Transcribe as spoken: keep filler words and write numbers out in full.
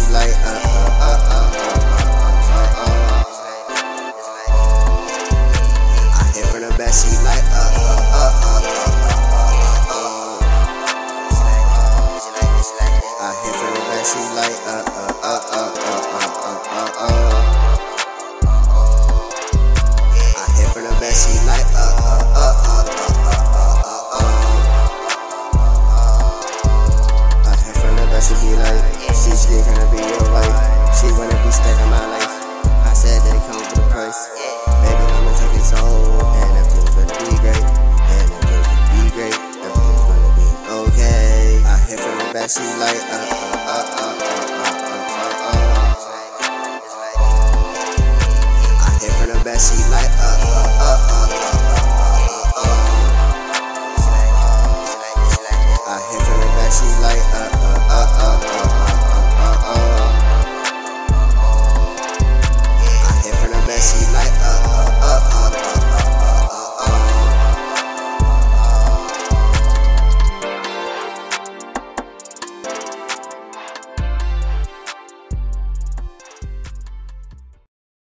it's like uh uh uh uh uh uh uh. I hit from the back, she like uh uh uh uh uh uh. I hit from the back, she like uh.